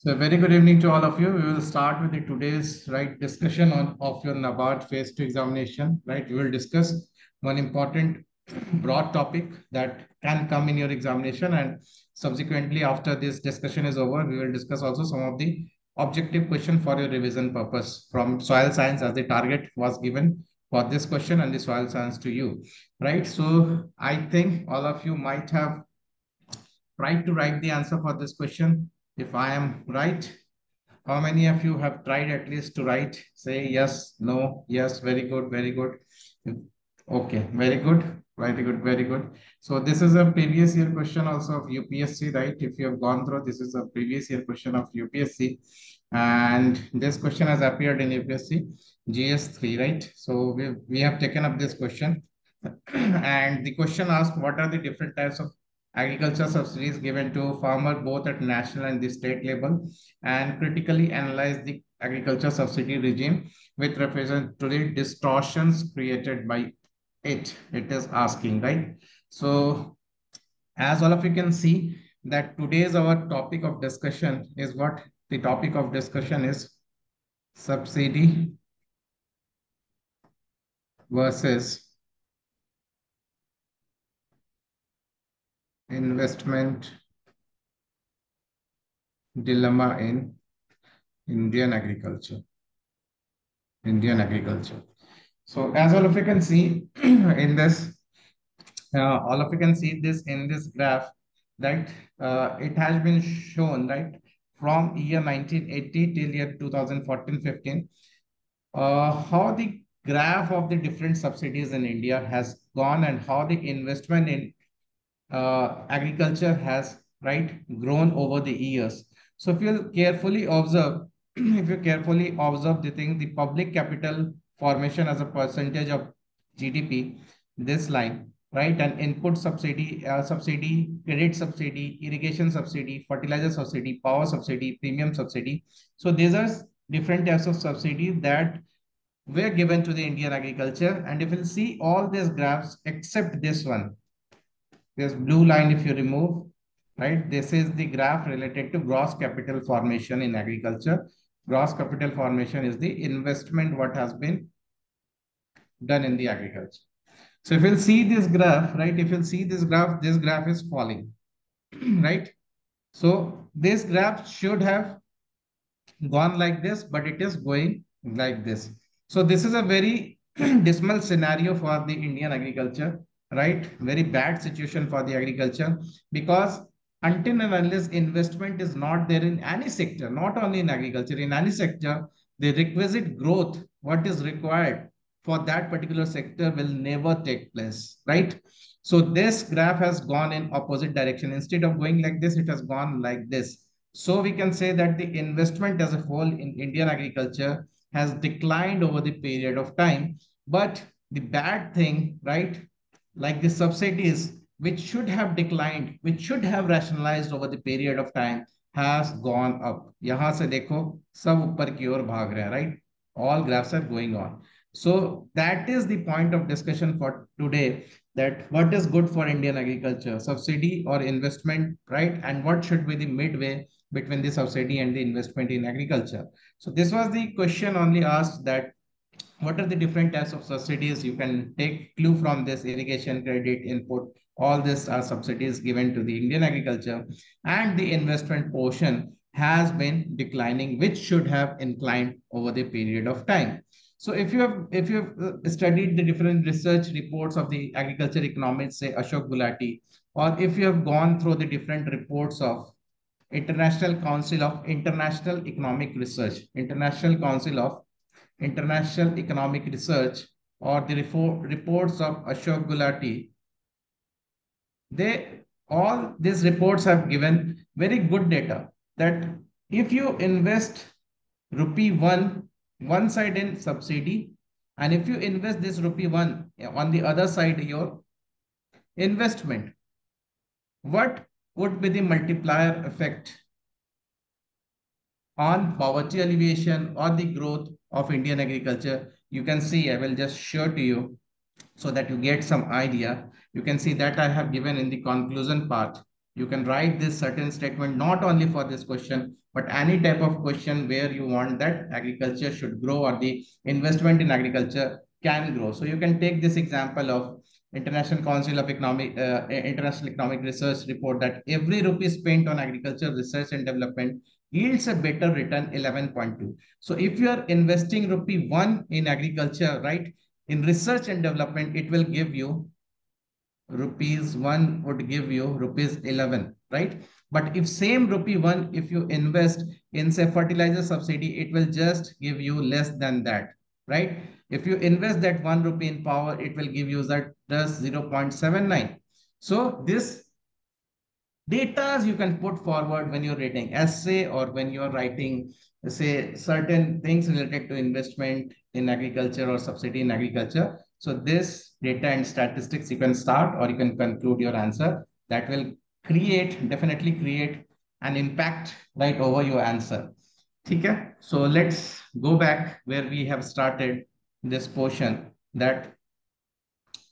So very good evening to all of you. We will start with the today's discussion of your NABARD phase 2 examination. We will discuss one important broad topic that can come in your examination, and subsequently after this discussion is over, we will discuss also some of the objective question for your revision purpose from soil science, as the target was given for this question and the soil science to you, right? So I think all of you might have tried to write the answer for this question. If I am right, how many of you have tried at least to write, say yes, no, yes, very good, okay, very good. So this is a previous year question also of UPSC, right? If you have gone through, this is a previous year question of UPSC, and this question has appeared in UPSC GS3, right? So we have taken up this question, and the question asked, what are the different types of agriculture subsidies given to farmer both at national and the state level, and critically analyze the agriculture subsidy regime with reference to the distortions created by it. It is asking, right? So as all of you can see that today's our topic of discussion is what? The topic of discussion is subsidy versus investment dilemma in Indian agriculture. So as all of you can see in this, all of you can see this in this graph, right? It has been shown, right, from year 1980 till year 2014-15, how the graph of the different subsidies in India has gone and how the investment in agriculture has grown over the years. So if you carefully observe, the thing, the public capital formation as a percentage of GDP, this line, right, and input subsidy, credit subsidy, irrigation subsidy, fertilizer subsidy, power subsidy, premium subsidy. So these are different types of subsidies that were given to the Indian agriculture. And if you see all these graphs except this one, this blue line, if you remove, right, this is the graph related to gross capital formation in agriculture. Gross capital formation is the investment what has been done in the agriculture. So if you'll see this graph, right, if you'll see this graph is falling, right? So this graph should have gone like this, but it is going like this. So this is a very dismal scenario for the Indian agriculture, right? Very bad situation for the agriculture, because until and unless investment is not there in any sector, not only in agriculture, in any sector, the requisite growth what is required for that particular sector will never take place, right? So this graph has gone in opposite direction. Instead of going like this, it has gone like this. So we can say that the investment as a whole in Indian agriculture has declined over the period of time. But the bad thing, right, like the subsidies, which should have declined, which should have rationalized over the period of time, has gone up. Yahan se dekho, sab upar ki aur bhaag raha, right? All graphs are going on. So that is the point of discussion for today, that what is good for Indian agriculture, subsidy or investment, right? And what should be the midway between the subsidy and the investment in agriculture. So this was the question only asked, that what are the different types of subsidies? You can take clue from this: irrigation, credit, input, all these are subsidies given to the Indian agriculture, and the investment portion has been declining, which should have inclined over the period of time. So if you have studied the different research reports of the agriculture economists, say Ashok Gulati, or if you have gone through the different reports of International Council of International Economic Research, International Council of International Economic Research, or the reports of Ashok Gulati, they, all these reports have given very good data that if you invest ₹1, one side in subsidy, and if you invest this ₹1 on the other side, your investment, what would be the multiplier effect on poverty alleviation or the growth of Indian agriculture? You can see, I will just show to you so that you get some idea. You can see that I have given in the conclusion part. you can write this certain statement not only for this question, but any type of question where you want that agriculture should grow or the investment in agriculture can grow. So you can take this example of International Council of Economic International Economic Research report that every rupee spent on agriculture research and development yields a better return 11.2. So if you are investing ₹1 in agriculture, right, in research and development, it will give you ₹1 would give you ₹11, right? But if same ₹1, if you invest in say fertilizer subsidy, it will just give you less than that, right? If you invest that ₹1 in power, it will give you that just 0.79. So this data you can put forward when you're writing essay or when you're writing, say, certain things related to investment in agriculture or subsidy in agriculture. So this data and statistics, you can start or you can conclude your answer. That will create, definitely create an impact right over your answer. Okay? So let's go back where we have started this portion, that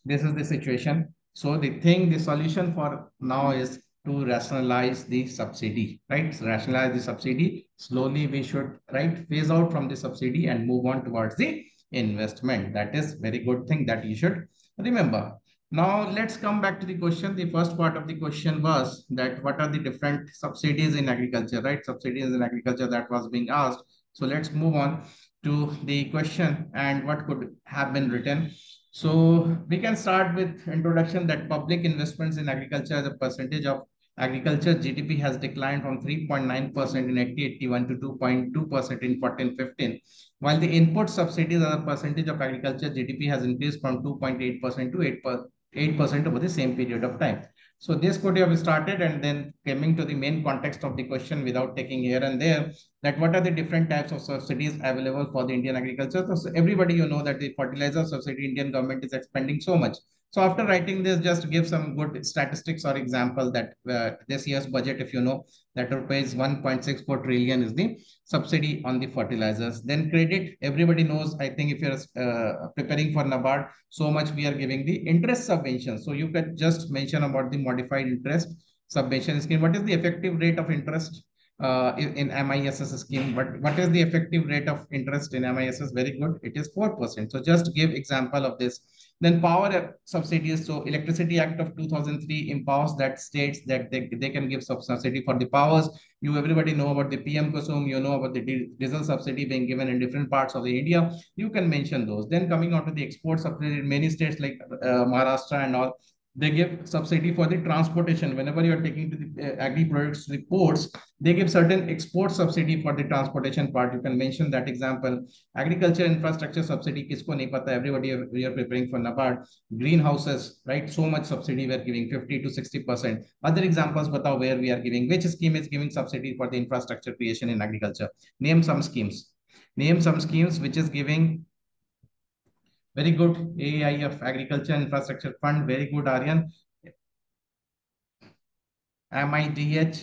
this is the situation. So the thing, the solution for now is to rationalize the subsidy, right? So rationalize the subsidy. Slowly we should, right, phase out from the subsidy and move on towards the investment. That is very good thing that you should remember. Now let's come back to the question. The first part of the question was that what are the different subsidies in agriculture, right? Subsidies in agriculture, that was being asked. So let's move on to the question and what could have been written. So we can start with introduction that public investments in agriculture as a percentage of agriculture GDP has declined from 3.9% in 1981 to 2.2% in 2014-15, while the input subsidies as a percentage of agriculture GDP has increased from 2.8% to 8% over the same period of time. So this could have started and then coming to the main context of the question without taking here and there, that what are the different types of subsidies available for the Indian agriculture. So everybody, you know that the fertilizer subsidy Indian government is expanding so much. So after writing this, just give some good statistics or example that this year's budget, if you know, that rupees 1.64 trillion is the subsidy on the fertilizers. Then credit, everybody knows, I think if you're preparing for NABARD, so much we are giving the interest subvention. So you can just mention about the modified interest subvention scheme. What is the effective rate of interest in MISS scheme? What is the effective rate of interest in MISS? Very good. It is 4%. So just give example of this. Then power subsidies. So Electricity Act of 2003 empowers that states that they can give subsidy for the powers. You everybody know about the PM Kusum, you know about the diesel subsidy being given in different parts of the India. You can mention those. Then coming on to the export subsidy in many states like Maharashtra and all, they give subsidy for the transportation. Whenever you are taking to the agri products to the ports, they give certain export subsidy for the transportation part. You can mention that example. Agriculture infrastructure subsidy, kisko nahi pata, everybody we are preparing for NABARD. Greenhouses, right? So much subsidy we are giving, 50 to 60%. Other examples batao where we are giving, which scheme is giving subsidy for the infrastructure creation in agriculture. Name some schemes. Name some schemes which is giving. Very good. AIF, Agriculture Infrastructure Fund. Very good, Aryan. MIDH,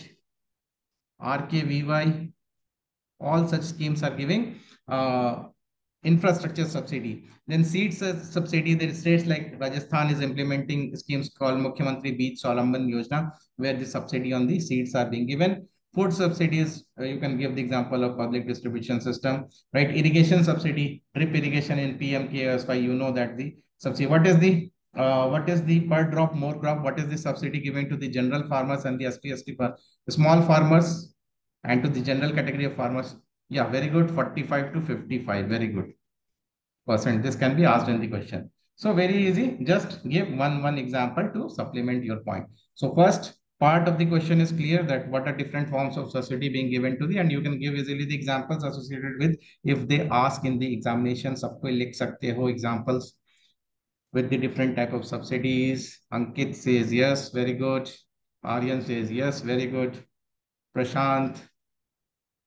RKVY. All such schemes are giving infrastructure subsidy. Then seeds subsidy, there are states like Rajasthan is implementing schemes called Mukhyamantri Beej Sahayata Yojana, where the subsidy on the seeds are being given. Food subsidies, you can give the example of public distribution system, right? Irrigation subsidy, drip irrigation in PMKSY, you know that the subsidy. What is the per drop more crop? What is the subsidy given to the general farmers and the SPST for small farmers and to the general category of farmers? Yeah, very good. 45 to 55, very good percent. This can be asked in the question. So very easy. Just give one example to supplement your point. So first part of the question is clear that what are different forms of subsidy being given to the, and you can give easily the examples associated with if they ask in the examination. Sabko likh sakte ho examples with the different type of subsidies. Ankit says yes, very good. Aryan says yes, very good. Prashant,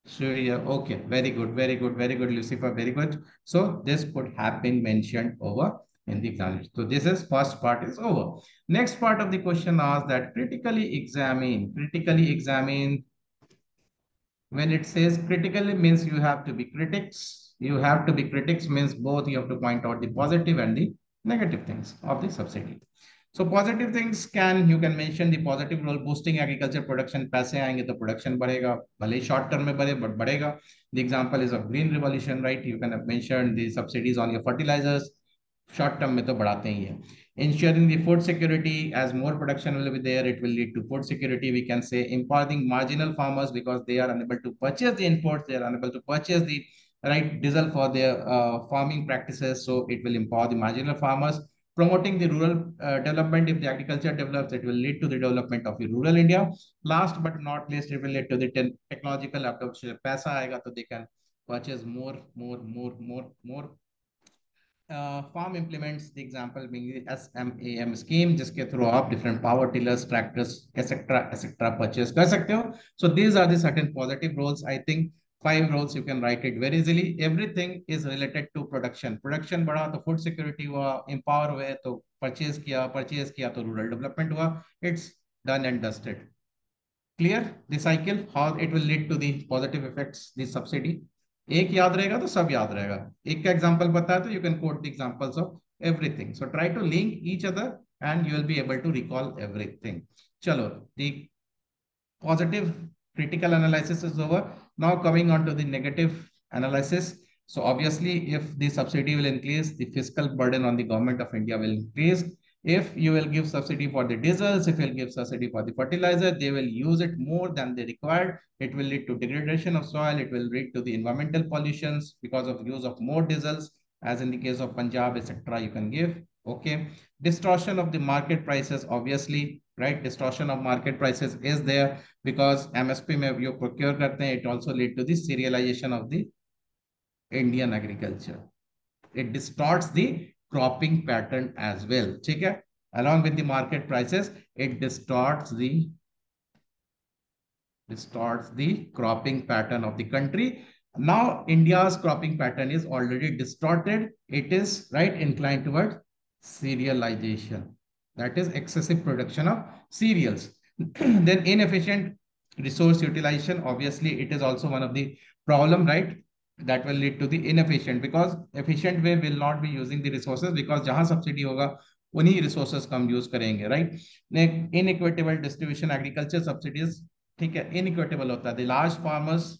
Surya, okay, very good, very good, very good. Lucifer, very good. So this could have been mentioned over in the examination. So this is first part is over. Next part of the question asks that critically examine, when it says critically means you have to be critics. You have to be critics means both you have to point out the positive and the negative things of the subsidy. So positive things can, you can mention the positive role boosting agriculture production. Paise aayenge to production badhega, bhale short term mein badhe, but badhega. The example is of green revolution, right? You can have mentioned the subsidies on your fertilizers. Short term mein to badhate hi hai. Ensuring the food security, as more production will be there, it will lead to food security. We can say empowering marginal farmers because they are unable to purchase the imports, they are unable to purchase the right diesel for their farming practices. So it will empower the marginal farmers. Promoting the rural development. If the agriculture develops, it will lead to the development of the rural India. Last but not least, it will lead to the technological adoption. Paisa aayega to they can purchase more farm implements. The example being the SMAM scheme, jiske through aap different power tillers, tractors, etc. purchase kar sakte ho. So these are the certain positive roles. I think 5 roles, you can write it very easily. Everything is related to production. Production bada to food security hua, empower hua to purchase kiya to rural development hua. It's done and dusted. Clear? The cycle, how it will lead to the positive effects, the subsidy. Ek yaad rahega to sab yaad rahega. Ek ka example bata to you can quote the examples of everything. So try to link each other and you will be able to recall everything. Chalo, the positive critical analysis is over. Now coming on to the negative analysis. So obviously, if the subsidy will increase, the fiscal burden on the government of India will increase. If you will give subsidy for the diesels, if you will give subsidy for the fertilizer, they will use it more than they required. It will lead to degradation of soil. It will lead to the environmental pollutions because of use of more diesels, as in the case of Punjab, etc. You can give. Okay. Distortion of the market prices, obviously. Right, distortion of market prices is there because MSP may you procure karte hain, it also lead to the serialization of the Indian agriculture. It distorts the cropping pattern as well. Okay? Along with the market prices, it distorts the cropping pattern of the country. Now India's cropping pattern is already distorted. It is right inclined towards serialization. That is excessive production of cereals. Then inefficient resource utilization. Obviously, it is also one of the problem, right? That will lead to the inefficient because efficient way will not be using the resources because jahan subsidy hoga, unhi resources kam use karenge, right? Inequitable distribution, agriculture subsidies, theek hai, inequitable hota hai. The large farmers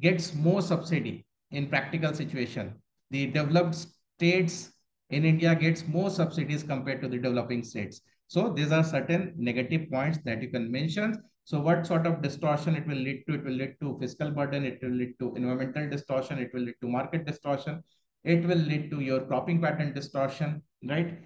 gets more subsidy in practical situation. The developed states in India gets more subsidies compared to the developing states. So these are certain negative points that you can mention. So what sort of distortion it will lead to? It will lead to fiscal burden. It will lead to environmental distortion. It will lead to market distortion. It will lead to your cropping pattern distortion, right?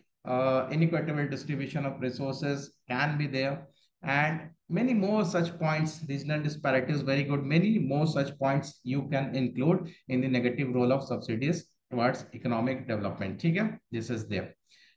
Inequitable distribution of resources can be there. And many more such points, regional disparities, very good. Many more such points you can include in the negative role of subsidies towards economic development. Okay? This is there.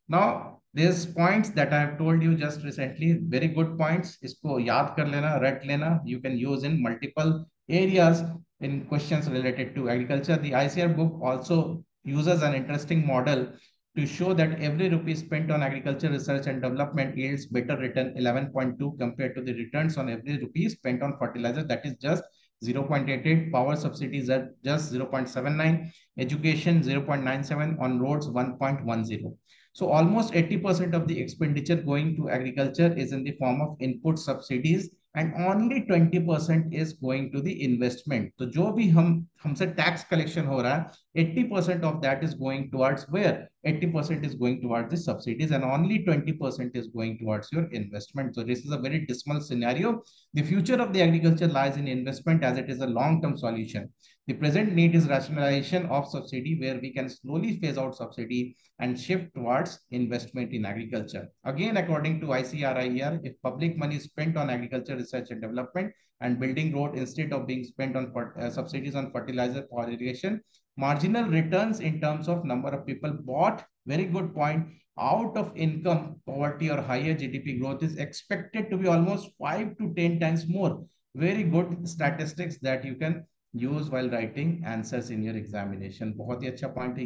Now, these points that I have told you just recently, very good points. Isko yaad kar lena, rat lena. You can use in multiple areas in questions related to agriculture. The ICRIER book also uses an interesting model to show that every rupee spent on agriculture research and development yields better return 11.2 compared to the returns on every rupee spent on fertilizer. That is just 0.88, power subsidies at just 0.79, education 0.97, on roads 1.10. So almost 80% of the expenditure going to agriculture is in the form of input subsidies and only 20% is going to the investment. So jo bhi humse tax collection ho raha, 80% of that is going towards where? 80% is going towards the subsidies and only 20% is going towards your investment. So this is a very dismal scenario. The future of the agriculture lies in investment as it is a long-term solution. The present need is rationalization of subsidy where we can slowly phase out subsidy and shift towards investment in agriculture. Again, according to ICRIER, if public money is spent on agriculture research and development and building road instead of being spent on subsidies on fertilizer or irrigation, marginal returns in terms of number of people bought, very good point, out of income, poverty or higher GDP growth is expected to be almost 5 to 10 times more. Very good statistics that you can use while writing answers in your examination. बहुत ही अच्छा point है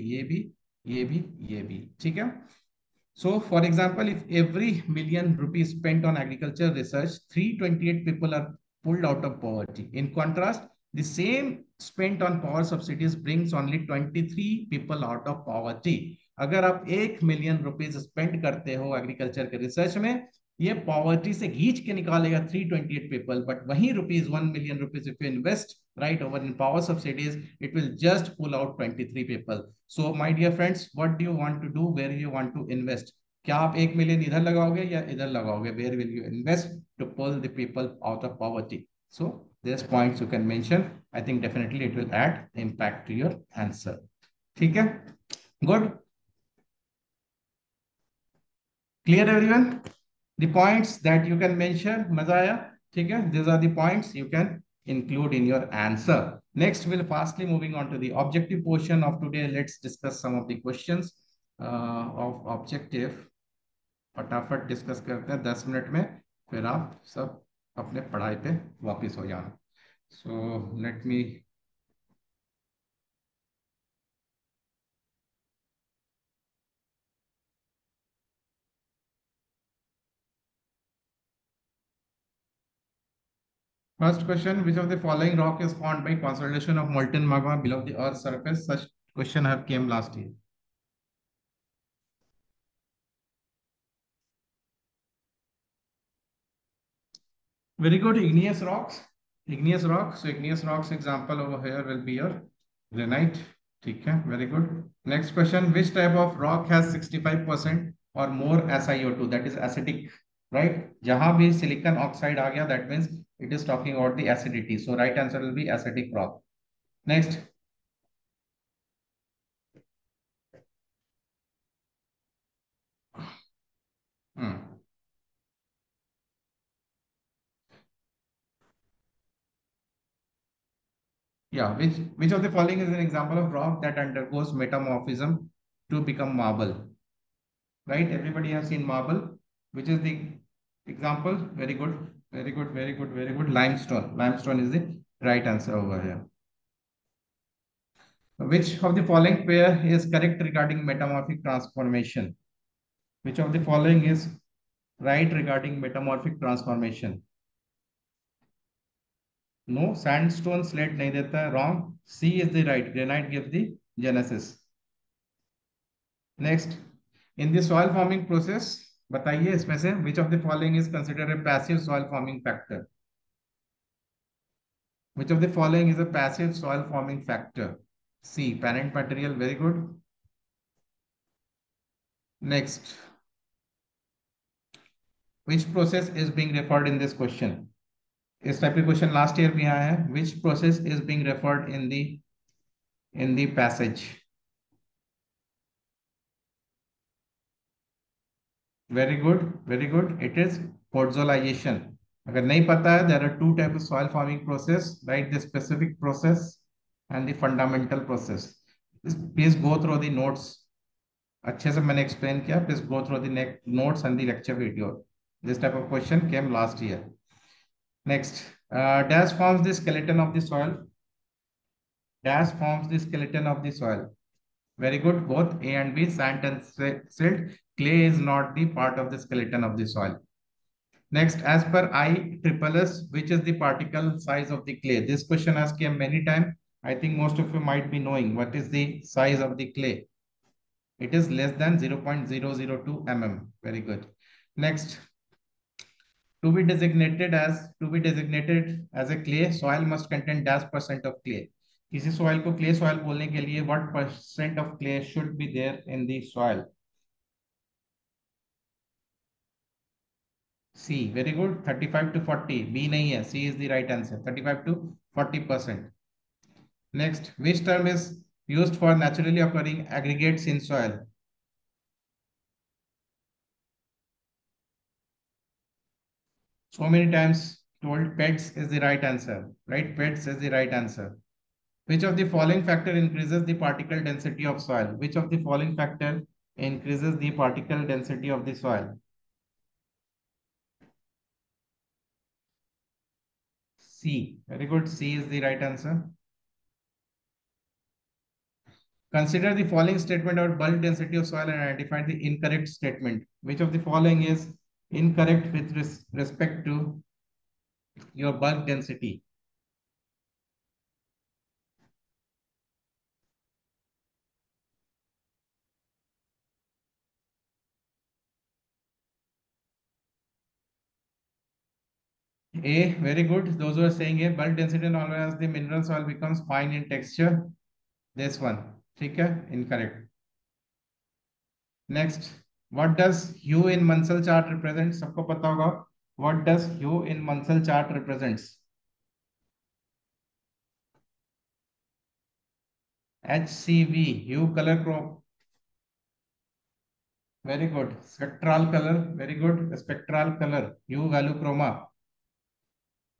ये भी, ठीक है? So, for example, if every ₹1 million spent on agriculture research, 328 people are pulled out of poverty. In contrast, the same spent on power subsidies brings only 23 people out of poverty. अगर आप 1 million rupees spend करते हो agriculture के research में, ये poverty से घींच के निकालेगा 328 पीपल, बट वही rupees 1 million rupees if you invest right over in power subsidies, it will just pull out 23 people. So my dear friends, what do you want to do? Where you want to invest? क्या आप 1 million इधर लगाओगे या इधर लगाओगे? Where will you invest to pull the people out of poverty? So these points you can mention. I think definitely it will add impact to your answer. ठीक है, good, clear everyone? The points that you can mention, मजा आया? ठीक है, these are the points you can include in your answer. Next, we'll fastly moving on to the objective portion of today. Let's discuss some of the questions of objective. फटाफट discuss करते हैं 10 minute में, फिर आप सब अपने पढ़ाई पे वापस हो जाना. So let me first question, which of the following rock is formed by consolidation of molten magma below the earth's surface? Such question have came last year. Very good, igneous rocks. Igneous rocks. So igneous rocks example over here will be your granite. ठीक है, very good. Next question, which type of rock has 65% or more SiO2? That is acidic, right? जहाँ भी silicon oxide आ गया, that means it is talking about the acidity. So right answer will be acidic rock. Next, yeah, which of the following is an example of rock that undergoes metamorphism to become marble? Right, everybody has seen marble. Which is the example? Very good. Very good, very good, very good. Limestone. Limestone is the right answer over here. Which of the following pair is correct regarding metamorphic transformation? Which of the following is right regarding metamorphic transformation? No, sandstone, slate nahi deta, wrong. C is the right. Granite gives the genesis. Next, in the soil forming process, बताइए इसमें से which of the following is considered a passive soil forming factor? Which of the following is a passive soil forming factor? C, parent material. Very good. Next, which process is being referred in this question? इस type के question last year भी आया है. Which process is being referred in the passage? Very good, very good. It is podzolization. अगर नहीं पता है, there are 2 types of soil forming process, right? The specific process and the fundamental process. Please go through the notes. अच्छे से मैंने explain किया. Please go through the notes and the lecture video. This type of question came last year. Next, dash forms the skeleton of the soil. Dash forms the skeleton of the soil. Very good, both A and B, sand and silt. Clay is not the part of the skeleton of the soil. Next, as per ISSS, which is the particle size of the clay? This question has come many times. I think most of you might be knowing what is the size of the clay. It is less than 0.002 mm. Very good. Next, to be designated as a clay, soil must contain dash % of clay. किसी soil को clay soil बोलने के लिए what % of clay should be there in the soil? C, very good. 35 to 40. B नहीं है. C is the right answer. 35 to 40%. Next, which term is used for naturally occurring aggregates in soil? So many times told, PETS is the right answer. Right, PETS is the right answer. Which of the following factor increases the particle density of soil? Which of the following factor increases the particle density of the soil? C. Very good. C is the right answer. Consider the following statement about bulk density of soil and identify the incorrect statement. Which of the following is incorrect with respect to your bulk density? A, very good. Those who are saying A, bulk density and always the minerals all becomes fine in texture. This one, incorrect. Next, what does hue in Munsell chart represent? Sabko pata hoga. What does hue in Munsell chart represents? HCV, hue color crop. Very good. Spectral color. Very good. Spectral color. Hue value chroma.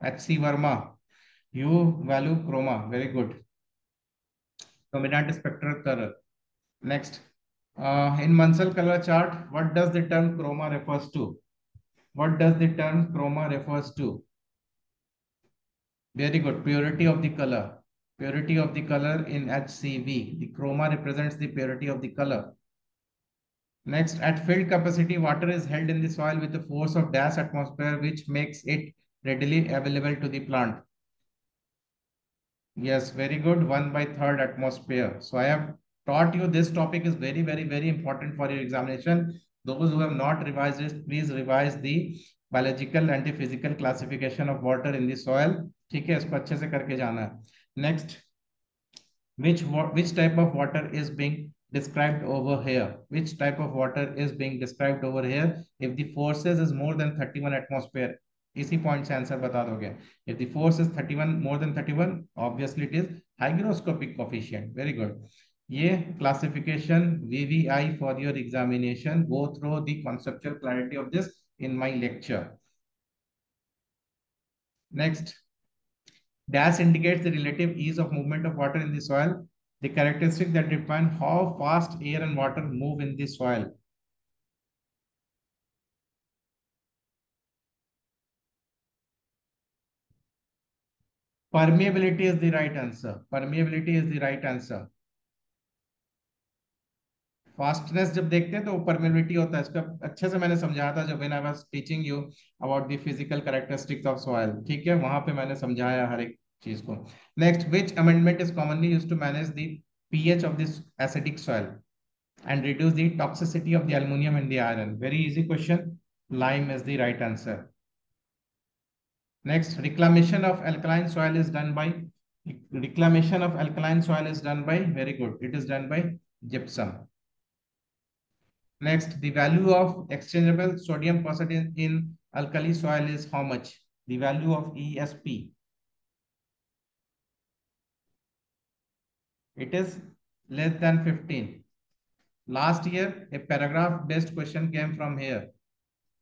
HC Verma. Hue value chroma. Very good. Dominant spectral color. Next. In Munsell color chart, what does the term chroma refers to? What does the term chroma refers to? Very good. Purity of the color. Purity of the color in HCV. The chroma represents the purity of the color. Next, at filled capacity, water is held in the soil with the force of dash atmosphere, which makes it readily available to the plant. Yes, very good. 1/3 atmosphere. So I have taught you this topic is very, very, very important for your examination. Those who have not revised it, please revise the biological and the physical classification of water in the soil. Okay, isko acche se karke jana hai. Next, which type of water is being described over here? Which type of water is being described over here? If the forces is more than 31 atmosphere, easy point answer bata doge. If the force is 31 more than 31, obviously it is hygroscopic coefficient. Very good. Ye classification VVI for your examination. Go through the conceptual clarity of this in my lecture. Next. Dash indicates the relative ease of movement of water in the soil, the characteristics that define how fast air and water move in the soil. Permeability is the right answer. Permeability is the right answer. Fastness जब देखते हैं तो permeability होता है. इसको अच्छे से मैंने समझाया था जब when I was teaching you about the physical characteristics of soil. ठीक है, वहाँ पे मैंने समझाया हर एक चीज को. Next, which amendment is commonly used to manage the pH of this acidic soil and reduce the toxicity of the aluminium and the iron? Very easy question. Lime is the right answer. Next, reclamation of alkaline soil is done by very good. It is done by gypsum. Next, the value of exchangeable sodium percentage in alkali soil is how much? The value of ESP. It is less than 15. Last year, a paragraph-based question came from here.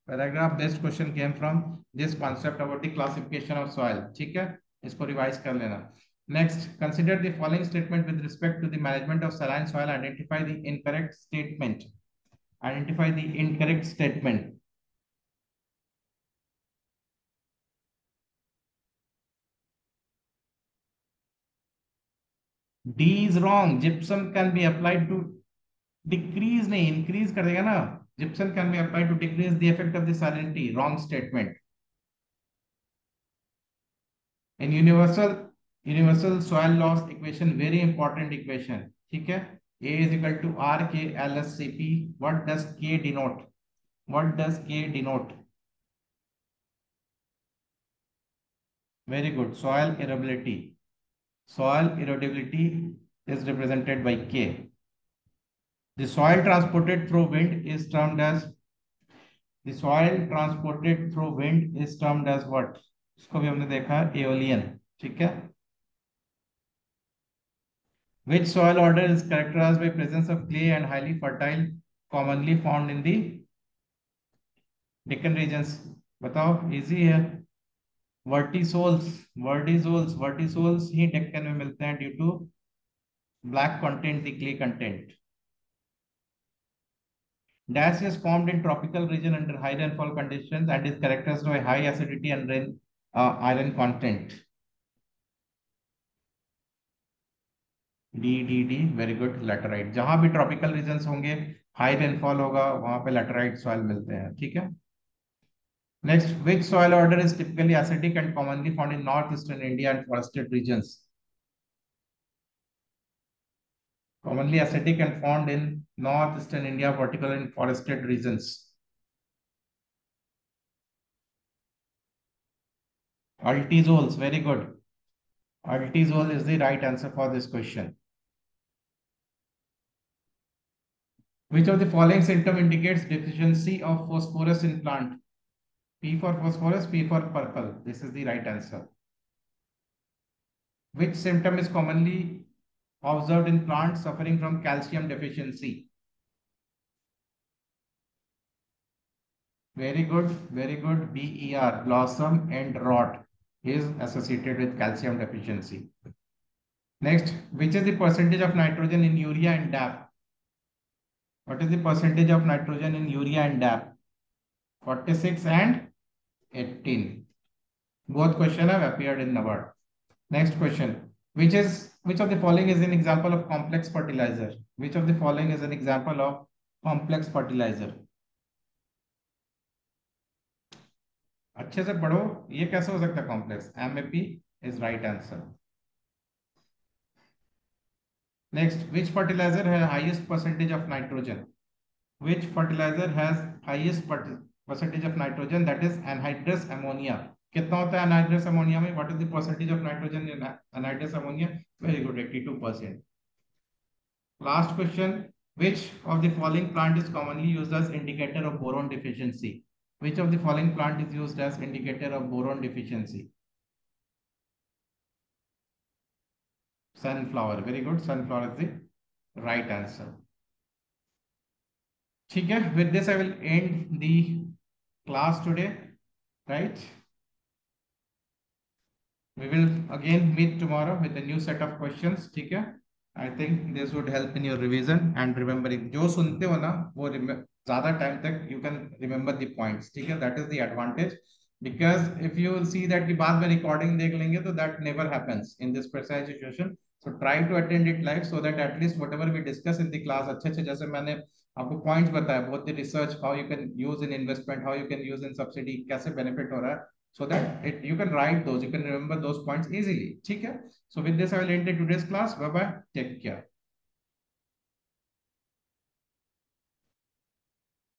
Paragraph-based question came from this concept about the classification of soil. Okay? Isko revise kar lena. Next, consider the following statement with respect to the management of saline soil. Identify the incorrect statement. Identify the incorrect statement. D is wrong. Gypsum can be applied to decrease, nahi, increase kar dega na. Gypsum can be applied to decrease the effect of the salinity. Wrong statement. In universal soil loss equation, very important equation. Okay? A is equal to RKLSCP. What does K denote? What does K denote? Very good. Soil erodibility. Soil erodibility is represented by K. The soil transported through wind is termed as what? इसको भी हमने देखा aeolian. ठीक है. Which soil order is characterized by presence of clay and highly fertile, commonly found in the Deccan regions? बताओ, easy है. Vertisols ही Deccan में मिलते हैं due to black content, the clay content. Dash is formed in tropical region under high rainfall conditions and is characterized by high acidity and iron content. D, very good, laterite. जहां भी tropical regions होंगे, high rainfall होगा, वहां पे laterite soil मिलते हैं, ठीक है? Next, which soil order is typically acidic and commonly found in northeastern India and forested regions? Commonly acidic and found in northeastern India, particularly in forested regions. Altisols, very good. Altisol is the right answer for this question. Which of the following symptom indicates deficiency of phosphorus in plant? P for phosphorus, P for purple. This is the right answer. Which symptom is commonly observed in plants suffering from calcium deficiency? Very good, very good. BER, blossom and rot, is associated with calcium deficiency. Next, which is the percentage of nitrogen in urea and DAP? What is the percentage of nitrogen in urea and DAP? 46 and 18. Both questions have appeared in NABARD. Next question, which of the following is an example of complex fertilizer? Which of the following is an example of complex fertilizer? अच्छे से पढ़ो, ये कैसे हो सकता है complex? MAP is right answer. Next, which fertilizer has highest percentage of nitrogen? Which fertilizer has highest percentage of nitrogen? That is anhydrous ammonia. कितना होता है anhydrous ammonia में? What is the percentage of nitrogen in anhydrous ammonia? Very good, 82%. Last question, which of the following plant is commonly used as indicator of boron deficiency? Which of the following plant is used as indicator of boron deficiency? Sunflower. Very good. Sunflower is the right answer. Okay. With this, I will end the class today. Right? We will again meet tomorrow with a new set of questions. Okay. I think this would help in your revision and remembering. जो सुनते हो ना, वो ज़्यादा time तक you can remember the points. ठीक है, that is the advantage, because if you will see that कि बाद में recording देख लेंगे तो that never happens in this precise situation. So try to attend it live so that at least whatever we discuss in the class, अच्छे से जैसे मैंने आपको points बताया, both the research, how you can use in investment, how you can use in subsidy, कैसे benefit हो रहा है, so that you can write those, you can remember those points easily. ठीक है, so with this I will end today's class. Bye bye, take care.